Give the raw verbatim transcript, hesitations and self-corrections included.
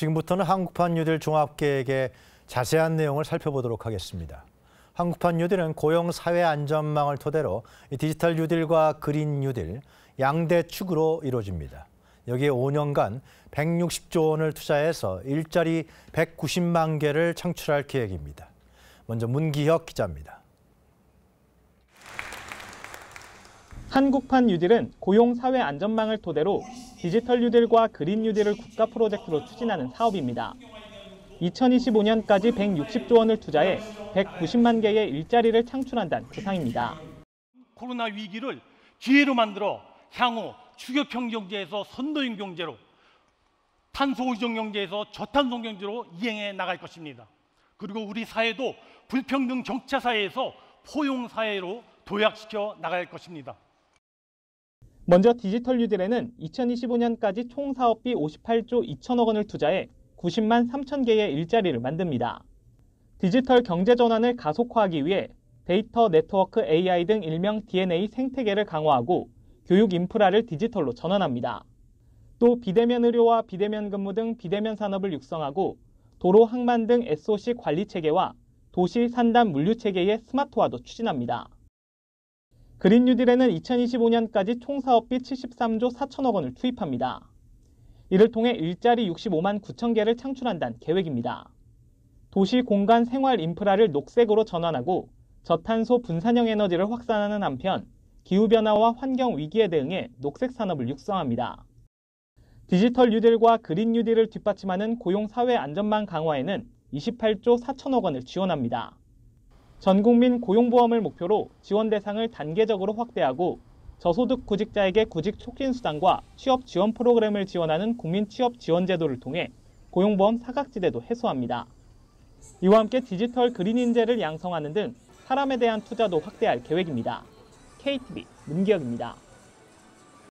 지금부터는 한국판 뉴딜 종합계획의 자세한 내용을 살펴보도록 하겠습니다. 한국판 뉴딜은 고용사회안전망을 토대로 디지털 뉴딜과 그린 뉴딜, 양대 축으로 이루어집니다. 여기에 오 년간 백육십조 원을 투자해서 일자리 백구십만 개를 창출할 계획입니다. 먼저 문기혁 기자입니다. 한국판 뉴딜은 고용사회안전망을 토대로 디지털 뉴딜과 그린 뉴딜을 국가 프로젝트로 추진하는 사업입니다. 이천이십오년까지 백육십조 원을 투자해 백구십만 개의 일자리를 창출한다는 구상입니다. 코로나 위기를 기회로 만들어 향후 추격형 경제에서 선도형 경제로, 탄소의존 경제에서 저탄소 경제로 이행해 나갈 것입니다. 그리고 우리 사회도 불평등 격차 사회에서 포용사회로 도약시켜 나갈 것입니다. 먼저 디지털 뉴딜에는 이천이십오년까지 총 사업비 오십팔조 이천억 원을 투자해 구십만 삼천 개의 일자리를 만듭니다. 디지털 경제 전환을 가속화하기 위해 데이터, 네트워크, 에이아이 등 일명 디엔에이 생태계를 강화하고 교육 인프라를 디지털로 전환합니다. 또 비대면 의료와 비대면 근무 등 비대면 산업을 육성하고 도로, 항만 등 에스오씨 관리 체계와 도시, 산단, 물류 체계의 스마트화도 추진합니다. 그린 뉴딜에는 이천이십오년까지 총 사업비 칠십삼조 사천억 원을 투입합니다. 이를 통해 일자리 육십오만 구천 개를 창출한다는 계획입니다. 도시 공간 생활 인프라를 녹색으로 전환하고 저탄소 분산형 에너지를 확산하는 한편 기후변화와 환경 위기에 대응해 녹색 산업을 육성합니다. 디지털 뉴딜과 그린 뉴딜을 뒷받침하는 고용사회안전망 강화에는 이십팔조 사천억 원을 지원합니다. 전 국민 고용보험을 목표로 지원 대상을 단계적으로 확대하고 저소득 구직자에게 구직 촉진 수당과 취업 지원 프로그램을 지원하는 국민 취업 지원 제도를 통해 고용보험 사각지대도 해소합니다. 이와 함께 디지털 그린 인재를 양성하는 등 사람에 대한 투자도 확대할 계획입니다. 케이티비 문기혁입니다.